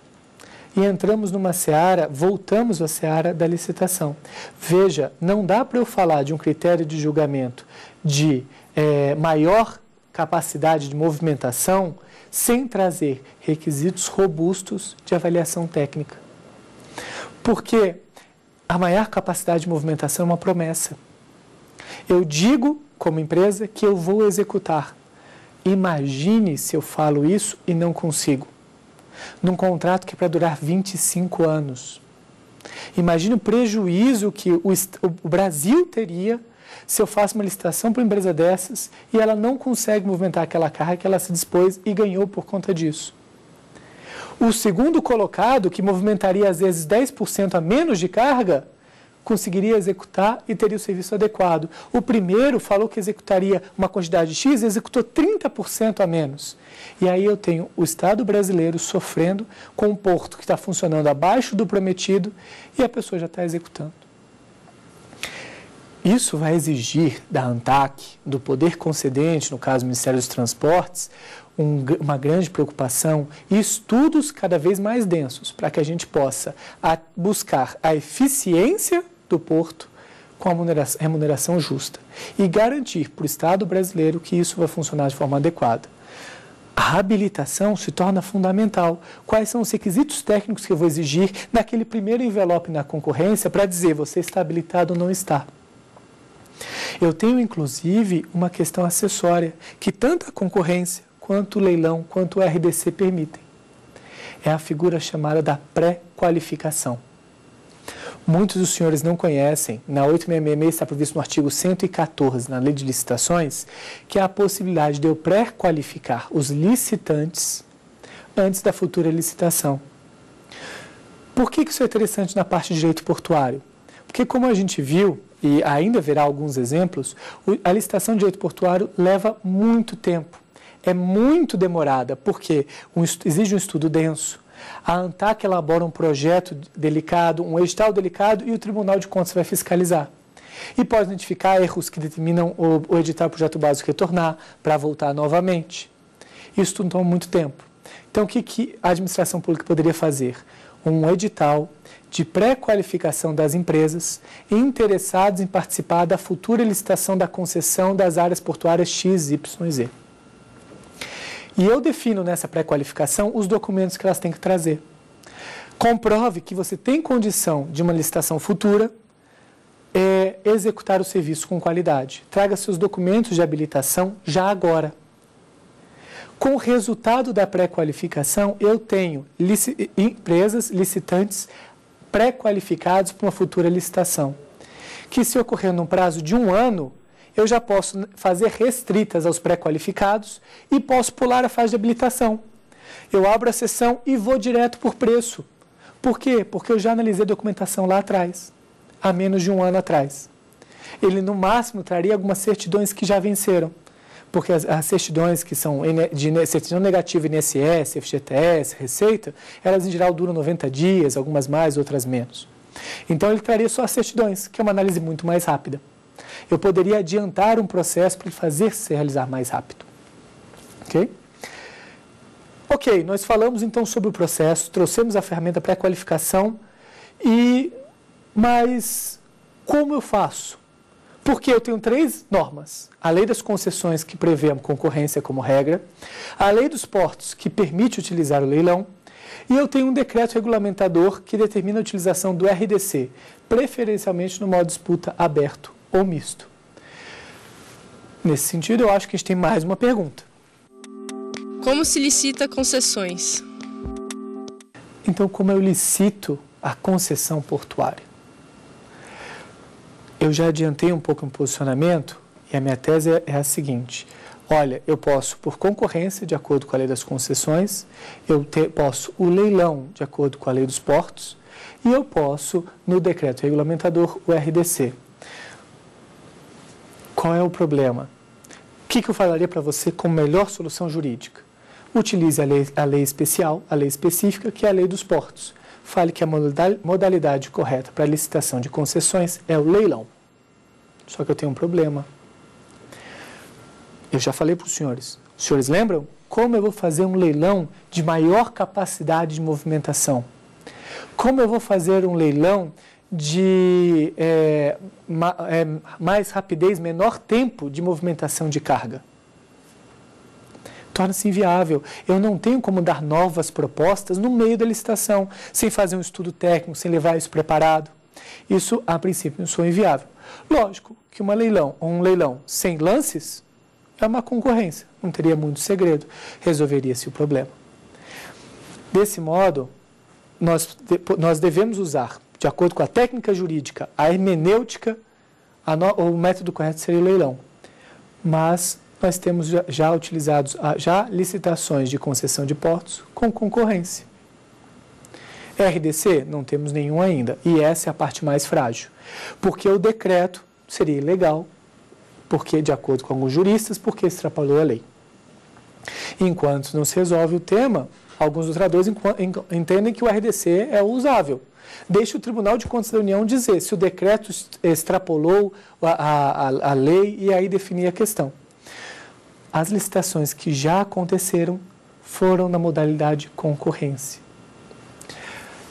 E entramos numa seara, voltamos à seara da licitação. Veja, não dá para eu falar de um critério de julgamento de é, maior capacidade de movimentação sem trazer requisitos robustos de avaliação técnica. Porque a maior capacidade de movimentação é uma promessa. Eu digo, como empresa, que eu vou executar. Imagine se eu falo isso e não consigo. Num contrato que é para durar vinte e cinco anos. Imagina o prejuízo que o, o Brasil teria se eu faço uma licitação para uma empresa dessas e ela não consegue movimentar aquela carga que ela se dispôs e ganhou por conta disso. O segundo colocado, que movimentaria às vezes dez por cento a menos de carga, conseguiria executar e teria o serviço adequado. O primeiro falou que executaria uma quantidade X e executou trinta por cento a menos. E aí eu tenho o Estado brasileiro sofrendo com um porto que está funcionando abaixo do prometido e a pessoa já está executando. Isso vai exigir da ANTAQ, do poder concedente, no caso do Ministério dos Transportes, um, uma grande preocupação e estudos cada vez mais densos para que a gente possa a, buscar a eficiência do porto com a remuneração, remuneração justa e garantir para o Estado brasileiro que isso vai funcionar de forma adequada. A habilitação se torna fundamental. Quais são os requisitos técnicos que eu vou exigir naquele primeiro envelope na concorrência para dizer você está habilitado ou não está? Eu tenho, inclusive, uma questão acessória que tanto a concorrência, quanto o leilão, quanto o R D C permitem. É a figura chamada da pré-qualificação. Muitos dos senhores não conhecem, na oito seis seis seis está previsto no artigo cento e quatorze, na Lei de Licitações, que é a possibilidade de eu pré-qualificar os licitantes antes da futura licitação. Por que isso é interessante na parte de direito portuário? Porque, como a gente viu, e ainda haverá alguns exemplos, a licitação de direito portuário leva muito tempo. É muito demorada, porque exige um estudo denso. A ANTAQ elabora um projeto delicado, um edital delicado, e o Tribunal de Contas vai fiscalizar. E pode identificar erros que determinam o edital projeto básico retornar, para voltar novamente. Isso tudo toma muito tempo. Então, o que a administração pública poderia fazer? Um edital de pré-qualificação das empresas interessadas em participar da futura licitação da concessão das áreas portuárias X, Y e Z. E eu defino nessa pré-qualificação os documentos que elas têm que trazer. Comprove que você tem condição de uma licitação futura é, executar o serviço com qualidade. Traga seus documentos de habilitação já agora. Com o resultado da pré-qualificação, eu tenho lici- empresas, licitantes pré-qualificados para uma futura licitação, que se ocorrer num prazo de um ano, eu já posso fazer restritas aos pré-qualificados e posso pular a fase de habilitação. Eu abro a sessão e vou direto por preço. Por quê? Porque eu já analisei a documentação lá atrás, há menos de um ano atrás. Ele, no máximo, traria algumas certidões que já venceram, porque as, as certidões que são de certidão negativa, I N S S, F G T S, Receita, elas, em geral, duram noventa dias, algumas mais, outras menos. Então, ele traria só as certidões, que é uma análise muito mais rápida. Eu poderia adiantar um processo para fazer-se realizar mais rápido. Ok? Ok, nós falamos então sobre o processo, trouxemos a ferramenta pré-qualificação, e, mas como eu faço? Porque eu tenho três normas. A lei das concessões, que prevê a concorrência como regra, a lei dos portos, que permite utilizar o leilão, e eu tenho um decreto regulamentador que determina a utilização do R D C, preferencialmente no modo de disputa aberto ou misto. Nesse sentido, eu acho que a gente tem mais uma pergunta. Como se licita concessões? Então, como eu licito a concessão portuária? Eu já adiantei um pouco o posicionamento, e a minha tese é a seguinte: Olha, eu posso, por concorrência, de acordo com a lei das concessões, eu te, posso o leilão, de acordo com a lei dos portos, e eu posso, no decreto regulamentador, o R D C. Qual é o problema? O que, que eu falaria para você como melhor solução jurídica? Utilize a lei, a lei especial, a lei específica, que é a lei dos portos. Fale que a modalidade correta para a licitação de concessões é o leilão. Só que eu tenho um problema. Eu já falei para os senhores. Os senhores lembram? Como eu vou fazer um leilão de maior capacidade de movimentação? Como eu vou fazer um leilão de é, ma, é, mais rapidez, menor tempo de movimentação de carga? Torna-se inviável. Eu não tenho como dar novas propostas no meio da licitação, sem fazer um estudo técnico, sem levar isso preparado. Isso, a princípio, não sou inviável. Lógico que uma leilão, um leilão sem lances é uma concorrência, não teria muito segredo, resolveria-se o problema. Desse modo, nós, nós devemos usar, de acordo com a técnica jurídica, a hermenêutica, a no, o método correto seria o leilão, mas nós temos já, já utilizados já licitações de concessão de portos com concorrência. R D C, não temos nenhum ainda, e essa é a parte mais frágil, porque o decreto seria ilegal, porque, de acordo com alguns juristas, porque extrapolou a lei. Enquanto não se resolve o tema, alguns lutadores entendem que o R D C é usável. Deixa o Tribunal de Contas da União dizer se o decreto extrapolou a, a, a lei e aí definir a questão. As licitações que já aconteceram foram na modalidade concorrência.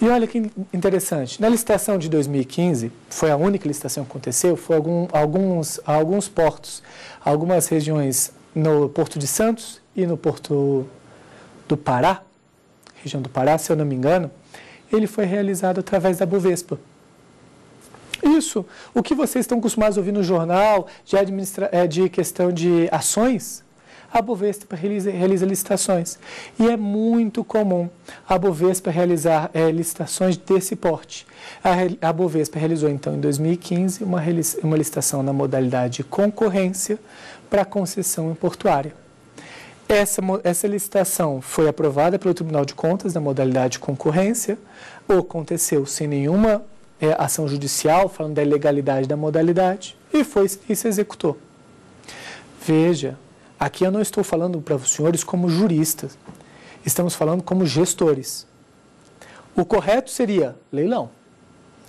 E olha que interessante, na licitação de dois mil e quinze, foi a única licitação que aconteceu, foi algum, alguns, alguns portos, algumas regiões no Porto de Santos e no Porto do Pará, região do Pará, se eu não me engano, ele foi realizado através da Bovespa. Isso, o que vocês estão acostumados a ouvir no jornal, de, administra... de questão de ações, a Bovespa realiza, realiza licitações. E é muito comum a Bovespa realizar é, licitações desse porte. A, a Bovespa realizou, então, em dois mil e quinze, uma, uma licitação na modalidade concorrência para concessão portuária. Essa, essa licitação foi aprovada pelo Tribunal de Contas na modalidade concorrência, ou aconteceu sem nenhuma é, ação judicial, falando da ilegalidade da modalidade, e, foi, e se executou. Veja, aqui eu não estou falando para os senhores como juristas, estamos falando como gestores. O correto seria leilão.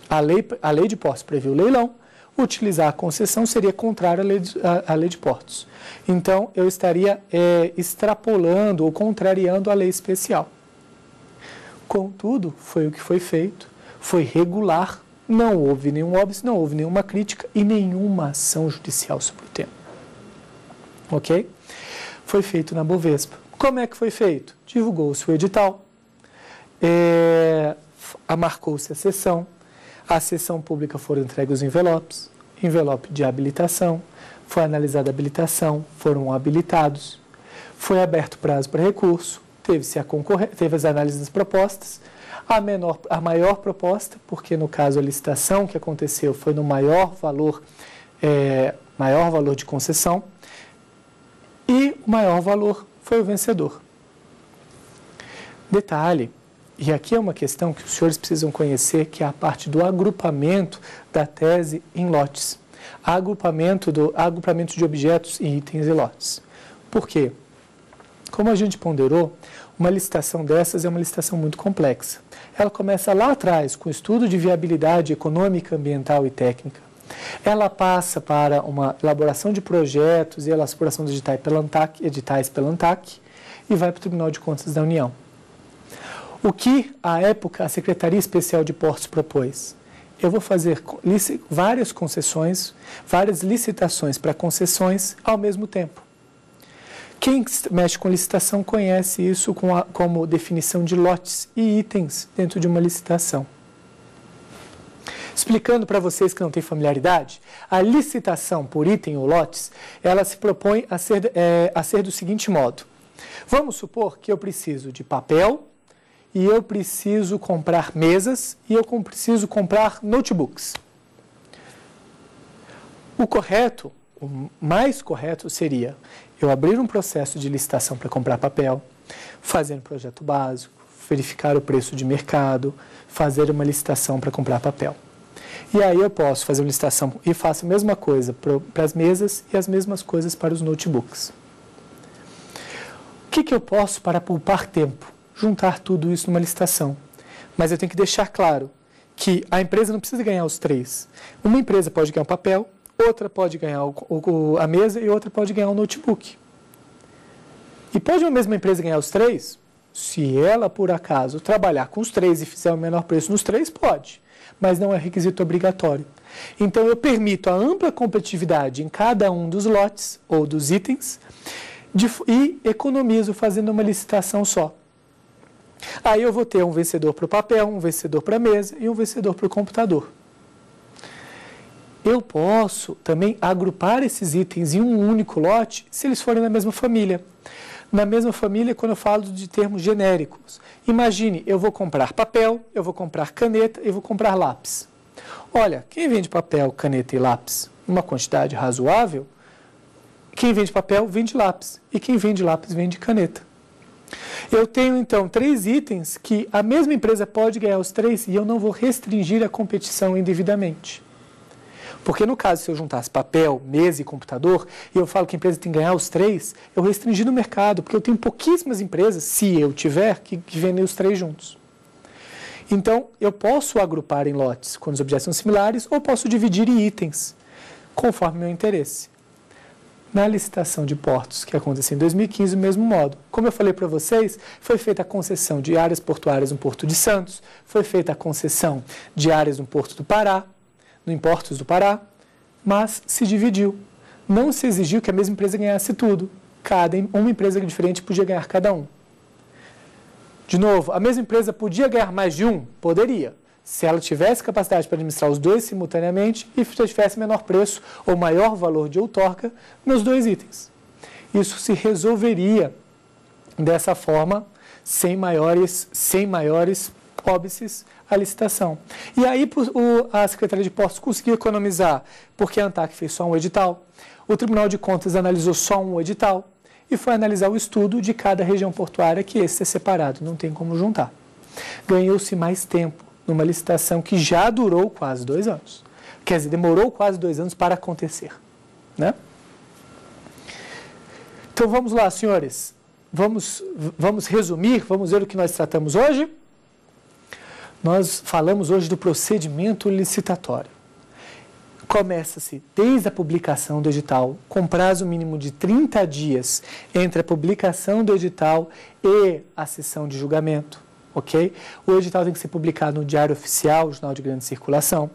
A lei, a lei de portos previu o leilão, utilizar a concessão seria contrário à lei de, à, à lei de portos. Então, eu estaria é, extrapolando ou contrariando a lei especial. Contudo, foi o que foi feito, foi regular, não houve nenhum óbice, não houve nenhuma crítica e nenhuma ação judicial sobre o tema. Ok? Foi feito na Bovespa. Como é que foi feito? Divulgou-se o edital, é, marcou-se a sessão, à sessão pública foram entregues os envelopes, envelope de habilitação, foi analisada a habilitação, foram habilitados, foi aberto prazo para recurso, teve-se a concorre... teve as análises das propostas, a, menor, a maior proposta, porque no caso a licitação que aconteceu foi no maior valor, é, maior valor de concessão, e o maior valor foi o vencedor. Detalhe, e aqui é uma questão que os senhores precisam conhecer, que é a parte do agrupamento da tese em lotes. Agrupamento, do, agrupamento de objetos em itens e lotes. Por quê? Como a gente ponderou, uma licitação dessas é uma licitação muito complexa. Ela começa lá atrás, com estudo de viabilidade econômica, ambiental e técnica. Ela passa para uma elaboração de projetos e elaboração de editais pela ANTAQ, editais pela ANTAQ e vai para o Tribunal de Contas da União. O que, à época, a Secretaria Especial de Portos propôs? Eu vou fazer várias concessões, várias licitações para concessões ao mesmo tempo. Quem mexe com licitação conhece isso como definição de lotes e itens dentro de uma licitação. Explicando para vocês que não têm familiaridade, a licitação por item ou lotes, ela se propõe a ser, é, a ser do seguinte modo. Vamos supor que eu preciso de papel e eu preciso comprar mesas e eu preciso comprar notebooks. O correto, o mais correto seria eu abrir um processo de licitação para comprar papel, fazer um projeto básico, verificar o preço de mercado, fazer uma licitação para comprar papel. E aí eu posso fazer uma licitação e faço a mesma coisa para as mesas e as mesmas coisas para os notebooks. O que, que eu posso para poupar tempo? Juntar tudo isso numa licitação. Mas eu tenho que deixar claro que a empresa não precisa ganhar os três. Uma empresa pode ganhar o papel, outra pode ganhar o, o, a mesa e outra pode ganhar o notebook. E pode uma mesma empresa ganhar os três? Se ela, por acaso, trabalhar com os três e fizer o menor preço nos três, pode. Mas não é requisito obrigatório. Então, eu permito a ampla competitividade em cada um dos lotes ou dos itens de, e economizo fazendo uma licitação só. Aí eu vou ter um vencedor para o papel, um vencedor para a mesa e um vencedor para o computador. Eu posso também agrupar esses itens em um único lote se eles forem da mesma família. Na mesma família, quando eu falo de termos genéricos. Imagine, eu vou comprar papel, eu vou comprar caneta, eu vou comprar lápis. Olha, quem vende papel, caneta e lápis, uma quantidade razoável, quem vende papel, vende lápis. E quem vende lápis, vende caneta. Eu tenho, então, três itens que a mesma empresa pode ganhar os três e eu não vou restringir a competição indevidamente. Porque, no caso, se eu juntasse papel, mesa e computador, e eu falo que a empresa tem que ganhar os três, eu restringi no mercado, porque eu tenho pouquíssimas empresas, se eu tiver, que, que vendem os três juntos. Então, eu posso agrupar em lotes quando os objetos são similares, ou posso dividir em itens, conforme meu interesse. Na licitação de portos, que aconteceu em dois mil e quinze, do mesmo modo. Como eu falei para vocês, foi feita a concessão de áreas portuárias no Porto de Santos, foi feita a concessão de áreas no Porto do Pará, no Portos do Pará, mas se dividiu. Não se exigiu que a mesma empresa ganhasse tudo. Cada, uma empresa diferente podia ganhar cada um. De novo, a mesma empresa podia ganhar mais de um? Poderia. Se ela tivesse capacidade para administrar os dois simultaneamente e tivesse menor preço ou maior valor de outorga nos dois itens. Isso se resolveria dessa forma, sem maiores, sem maiores óbices a licitação. E aí a Secretaria de Portos conseguiu economizar, porque a ANTAQ fez só um edital, o Tribunal de Contas analisou só um edital e foi analisar o estudo de cada região portuária, que esse é separado, não tem como juntar. Ganhou-se mais tempo numa licitação que já durou quase dois anos. Quer dizer, demorou quase dois anos para acontecer, né? Então vamos lá, senhores. Vamos, vamos resumir, vamos ver o que nós tratamos hoje. Nós falamos hoje do procedimento licitatório. Começa-se desde a publicação do edital, com prazo mínimo de trinta dias entre a publicação do edital e a sessão de julgamento, ok? O edital tem que ser publicado no Diário Oficial, Jornal de Grande Circulação.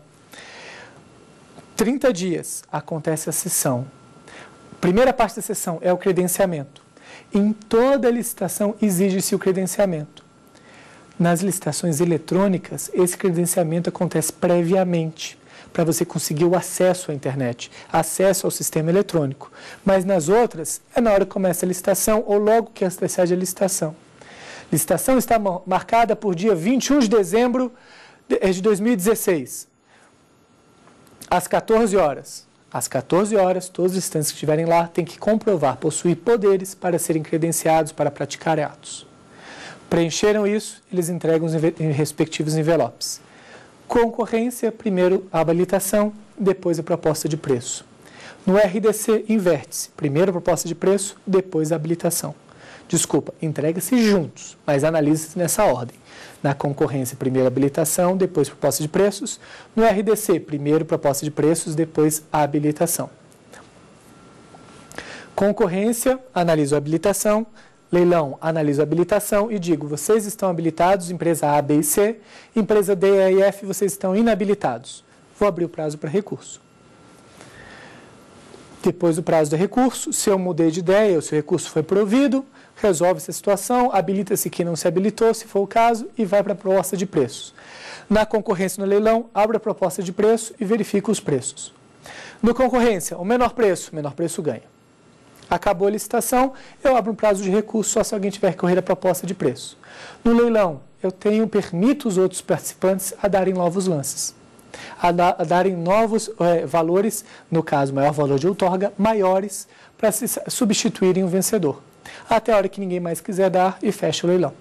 trinta dias acontece a sessão. A primeira parte da sessão é o credenciamento. Em toda licitação exige-se o credenciamento. Nas licitações eletrônicas, esse credenciamento acontece previamente, para você conseguir o acesso à internet, acesso ao sistema eletrônico. Mas nas outras, é na hora que começa a licitação ou logo que antecede a licitação. Licitação está marcada por dia vinte e um de dezembro de dois mil e dezesseis, às quatorze horas. Às quatorze horas, todos os licitantes que estiverem lá têm que comprovar, possuir poderes para serem credenciados para praticar atos. Preencheram isso, eles entregam os respectivos envelopes. Concorrência, primeiro a habilitação, depois a proposta de preço. No R D C, inverte-se. Primeiro a proposta de preço, depois a habilitação. Desculpa, entrega-se juntos, mas analisa-se nessa ordem. Na concorrência, primeiro a habilitação, depois a proposta de preços. No R D C, primeiro a proposta de preços, depois a habilitação. Concorrência, analisa a habilitação. Leilão, analiso a habilitação e digo, vocês estão habilitados, empresa A, B e C, empresa D, E e F, vocês estão inabilitados. Vou abrir o prazo para recurso. Depois do prazo do recurso, se eu mudei de ideia ou se o recurso foi provido, resolve-se a situação, habilita-se quem não se habilitou, se for o caso, e vai para a proposta de preços. Na concorrência no leilão, abre a proposta de preço e verifica os preços. No concorrência, o menor preço, o menor preço ganha. Acabou a licitação, eu abro um prazo de recurso só se alguém tiver que correr a proposta de preço. No leilão, eu tenho, permito os outros participantes a darem novos lances. a darem novos é, valores, no caso, maior valor de outorga, maiores, para se substituírem o vencedor, até a hora que ninguém mais quiser dar e fecha o leilão.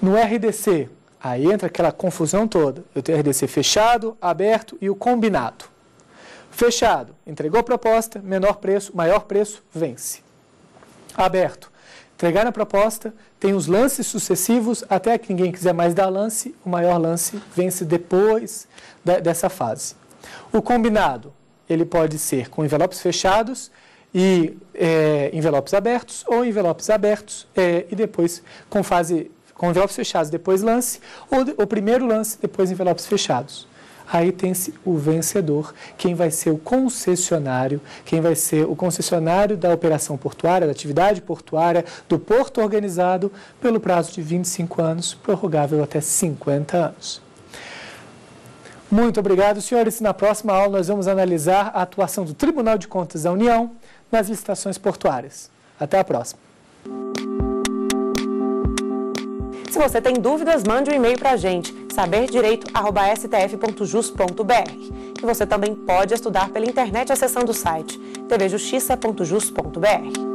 No R D C, aí entra aquela confusão toda. Eu tenho R D C fechado, aberto e o combinado. Fechado, entregou a proposta, menor preço, maior preço, vence. Aberto, entregar a proposta, tem os lances sucessivos, até que ninguém quiser mais dar lance, o maior lance vence depois da, dessa fase. O combinado, ele pode ser com envelopes fechados e é, envelopes abertos, ou envelopes abertos é, e depois com fase com envelopes fechados, depois lance, ou de, o primeiro lance, depois envelopes fechados. Aí tem-se o vencedor, quem vai ser o concessionário, quem vai ser o concessionário da operação portuária, da atividade portuária, do porto organizado, pelo prazo de vinte e cinco anos, prorrogável até cinquenta anos. Muito obrigado, senhores. Na próxima aula, nós vamos analisar a atuação do Tribunal de Contas da União nas licitações portuárias. Até a próxima. Se você tem dúvidas, mande um e-mail para a gente, saber direito arroba s t f ponto jus ponto b r. E você também pode estudar pela internet acessando o site tv justiça ponto jus ponto b r.